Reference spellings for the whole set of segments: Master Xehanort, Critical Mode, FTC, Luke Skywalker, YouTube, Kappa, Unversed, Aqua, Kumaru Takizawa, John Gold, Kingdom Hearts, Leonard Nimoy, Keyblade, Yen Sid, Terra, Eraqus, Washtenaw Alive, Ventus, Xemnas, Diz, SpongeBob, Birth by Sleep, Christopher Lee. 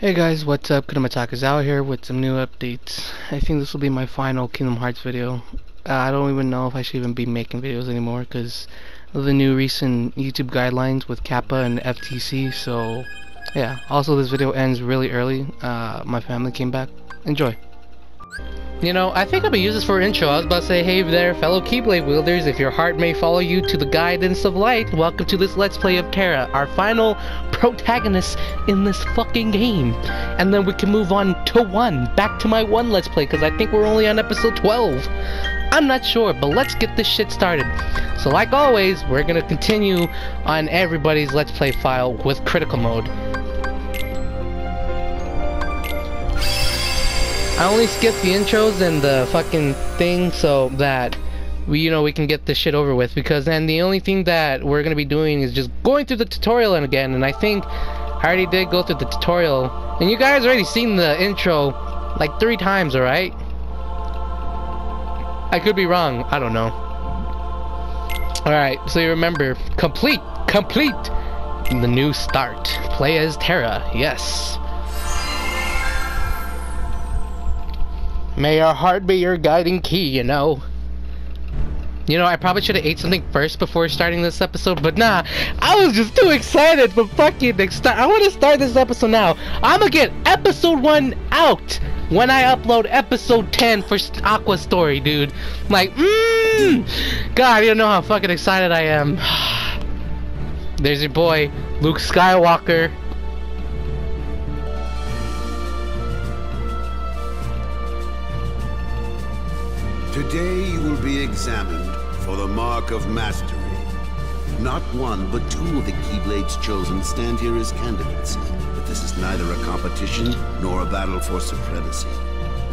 Hey guys, what's up? Kumaru Takizawa here with some new updates. I think this will be my final Kingdom Hearts video. I don't even know if I should even be making videos anymore because of the new recent YouTube guidelines with Kappa and FTC, so yeah. Also, this video ends really early. My family came back. Enjoy. You know, I think I'm gonna use this for an intro. I was about to say, hey there fellow Keyblade wielders, if your heart may follow you to the guidance of light, welcome to this Let's Play of Terra, our final protagonist in this fucking game. And then we can move on to one, back to my one Let's Play, because I think we're only on episode 12. I'm not sure, but let's get this shit started. So like always, we're gonna continue on everybody's Let's Play file with Critical Mode. I only skipped the intros and the fucking thing so that we, you know, we can get this shit over with, because then the only thing that we're gonna be doing is just going through the tutorial again, and I think I already did go through the tutorial, and you guys already seen the intro like 3 times, alright? I could be wrong, I don't know. Alright, so you remember, complete the new start. Play as Terra, yes. May your heart be your guiding key, you know. You know, I probably should have ate something first before starting this episode, but nah. I was just too excited for fucking I want to start this episode now. I'm gonna get episode 1 out when I upload episode 10 for Aqua Story, dude. I'm like, God, you don't know how fucking excited I am. There's your boy, Luke Skywalker. Today you will be examined for the mark of mastery. Not 1, but 2 of the Keyblade's chosen stand here as candidates. But this is neither a competition nor a battle for supremacy.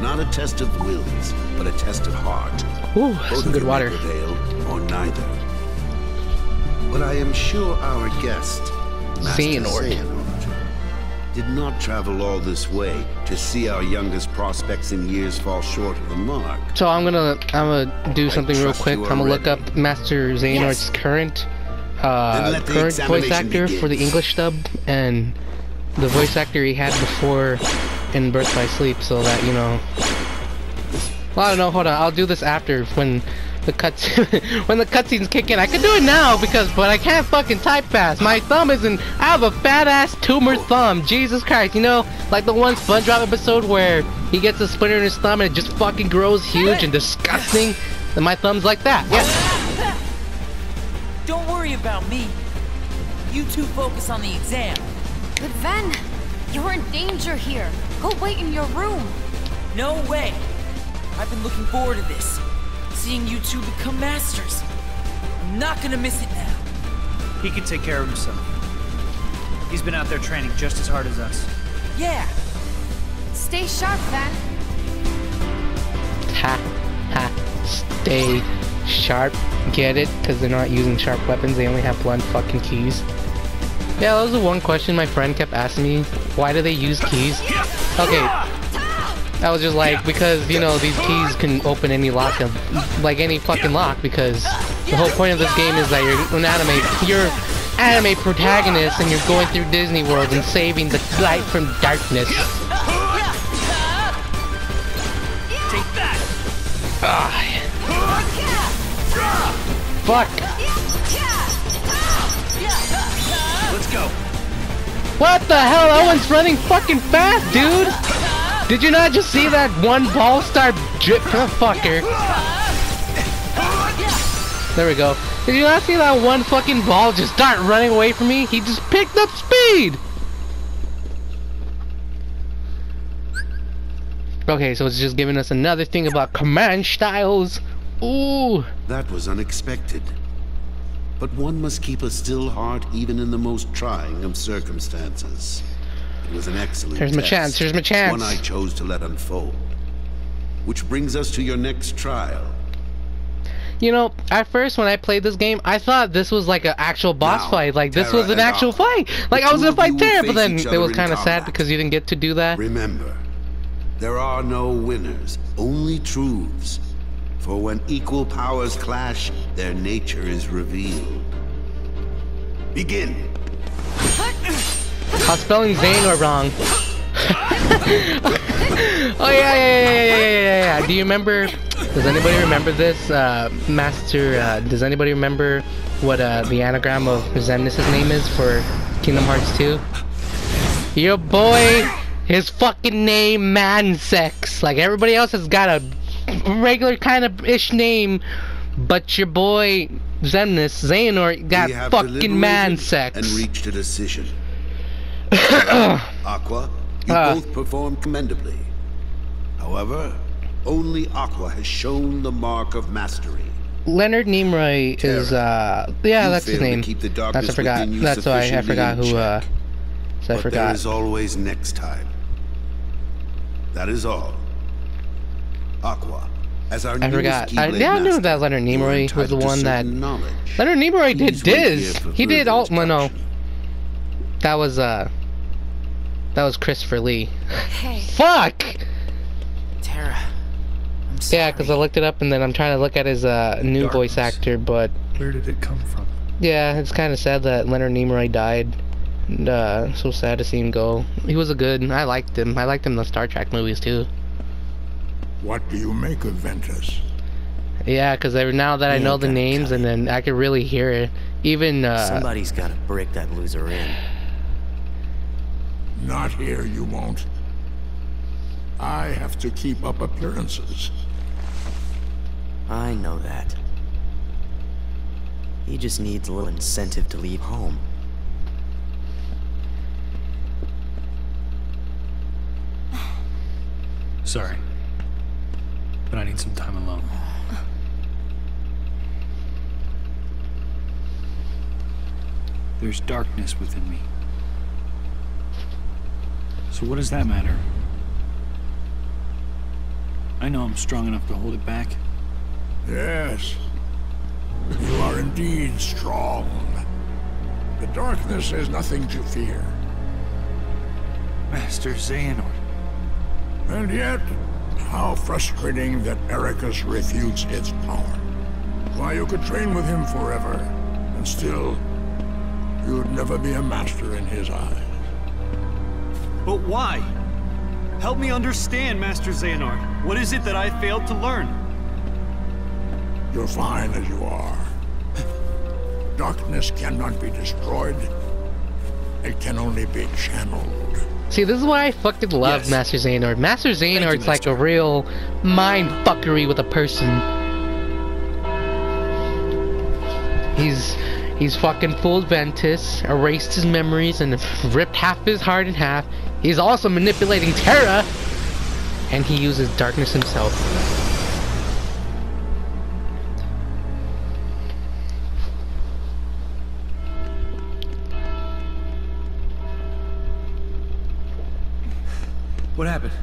Not a test of wills, but a test of heart. Ooh, both some good water. Prevail or neither. But I am sure our guest, Master Xehanort, did not travel all this way to see our youngest prospects in years fall short of the mark. So I'm gonna do something real quick. I'm gonna look up Master Xehanort's current voice actor for the English dub and the voice actor he had before in Birth by Sleep, so that, you know. Well, I don't know. Hold on, I'll do this after when the cutscenes kick in. I can do it now but I can't fucking type fast. My thumb isn't. I have a fat ass tumor thumb. Jesus Christ, you know, like the one SpongeBob episode where he gets a splinter in his thumb and it just fucking grows huge and disgusting. And my thumb's like that. Yes. Don't worry about me. You two focus on the exam. But Ven, you're in danger here. Go wait in your room. No way. I've been looking forward to this. Seeing you two become masters. I'm not gonna miss it now. He can take care of himself. He's been out there training just as hard as us. Yeah. Stay sharp, Ven. Ha ha. Stay sharp. Get it? Because they're not using sharp weapons. They only have blunt fucking keys. Yeah, that was the one question my friend kept asking me. Why do they use keys? Okay. I was just like, because, you know, these keys can open any lock of, like, any fucking lock, because the whole point of this game is that you're an anime protagonist and you're going through Disney World and saving the light from darkness. Take that. Fuck. Let's go. What the hell? Owen's running fucking fast, dude. Did you not just see that one ball star drip fucker? There we go. Did you not see that one fucking ball just start running away from me? He just picked up speed! Okay, so it's just giving us another thing about command styles. Ooh! That was unexpected. But one must keep a still heart even in the most trying of circumstances. It was an excellent test. Here's my chance. One I chose to let unfold. which brings us to your next trial. You know, at first when I played this game, I thought this was like an actual boss fight. Like, this was an actual fight. Like, I was gonna fight Terra, but then it was kind of sad because you didn't get to do that. Remember, there are no winners, only truths. For when equal powers clash, their nature is revealed. Begin. How spelling Zane are wrong. Oh yeah. Do you remember? Does anybody remember this, Master? Does anybody remember what the anagram of Xemnas' name is for Kingdom Hearts 2? Your boy, his fucking name, Mansex. Like, everybody else has got a regular kind of ish name, but your boy Xemnas, Xehanort, got fucking Mansex. And reached a decision. Aqua, you both performed commendably. However, only Aqua has shown the mark of mastery. Leonard Nimoy is, yeah, that's his name. That's, I forgot. That's why I forgot who, so I forgot. There is always next time. That is all. Aqua, as our newest Keyblade master, I knew that Leonard Nimoy was the one that... Leonard Nimoy did Diz. He did all... Well, no. That was Christopher Lee. Hey. Fuck! Terra. Yeah, because I looked it up and then I'm trying to look at his new voice actor, but... Where did it come from? Yeah, it's kind of sad that Leonard Nimoy died. And, so sad to see him go. He was a good... I liked him. I liked him in the Star Trek movies, too. What do you make of Ventus? Yeah, because now that I know the names and then I can really hear it. Even, somebody's got to break that loser in. Not here, you won't. I have to keep up appearances. I know that. He just needs a little incentive to leave home. Sorry, but I need some time alone. There's darkness within me. So what does that matter? I know I'm strong enough to hold it back. Yes. You are indeed strong. The darkness has nothing to fear. Master Xehanort. And yet, how frustrating that Eraqus refutes its power. Why, you could train with him forever, and still, you'd never be a master in his eyes. But why? Help me understand, Master Xehanort. What is it that I failed to learn? You're fine as you are. Darkness cannot be destroyed. It can only be channeled. See, this is why I fucking love Master Xehanort. Master Xehanort's like a real mind fuckery with a person. He's fucking fooled Ventus, erased his memories, and ripped half his heart in half. He's also manipulating Terra, and he uses darkness himself. What happened?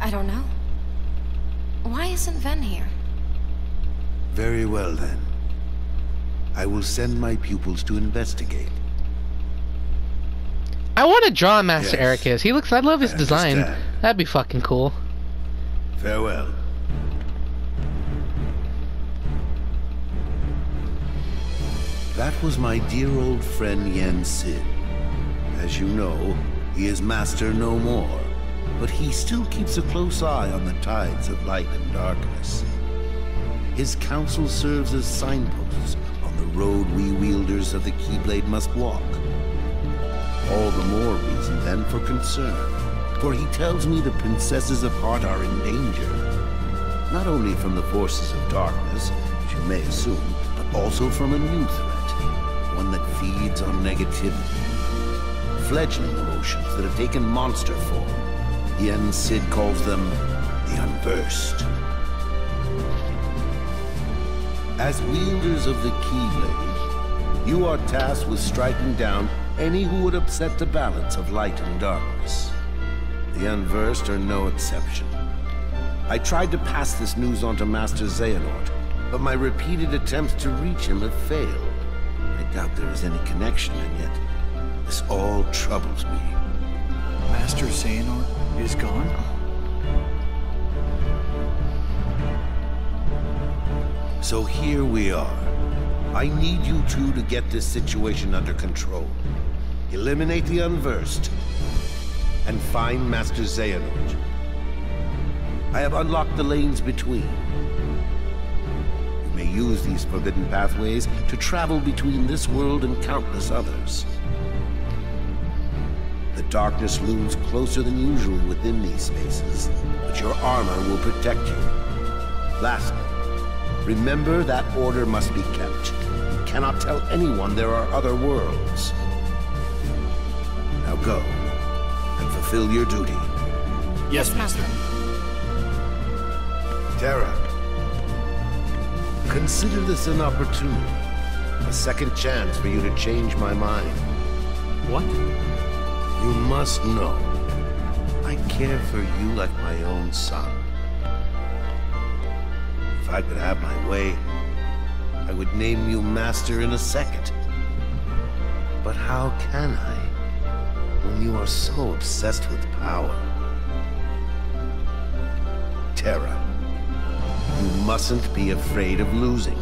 I don't know. Why isn't Ven here? Very well, then. I will send my pupils to investigate. I want to draw Master Eraqus. He looks... I love his design. That'd be fucking cool. Farewell. That was my dear old friend Yen Sid. As you know, he is master no more, but he still keeps a close eye on the tides of light and darkness. His counsel serves as signposts on the road we wielders of the Keyblade must walk. All the more reason then for concern, for he tells me the princesses of heart are in danger, not only from the forces of darkness, as you may assume, but also from a new threat, one that feeds on negativity, fledgling emotions that have taken monster form. Yen Sid calls them the Unversed. As wielders of the Keyblade, you are tasked with striking down any who would upset the balance of light and darkness. The Unversed are no exception. I tried to pass this news on to Master Xehanort, but my repeated attempts to reach him have failed. I doubt there is any connection, and yet this all troubles me. Master Xehanort is gone? So here we are. I need you two to get this situation under control. Eliminate the Unversed, and find Master Xehanort. I have unlocked the lanes between. You may use these forbidden pathways to travel between this world and countless others. The darkness looms closer than usual within these spaces, but your armor will protect you. Lastly, remember that order must be kept. You cannot tell anyone there are other worlds. Now go, and fulfill your duty. Yes, Master. Terra, consider this an opportunity. A second chance for you to change my mind. What? You must know, I care for you like my own son. If I could have my way, I would name you Master in a second. But how can I, when you are so obsessed with power? Terra, you mustn't be afraid of losing.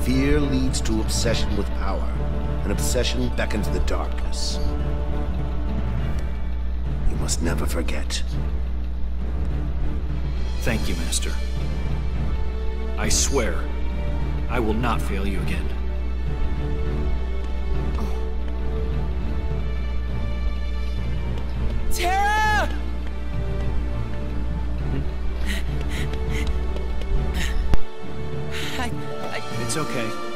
Fear leads to obsession with power, and obsession beckons the darkness. You must never forget. Thank you, Master. I swear, I will not fail you again. Terra! It's okay.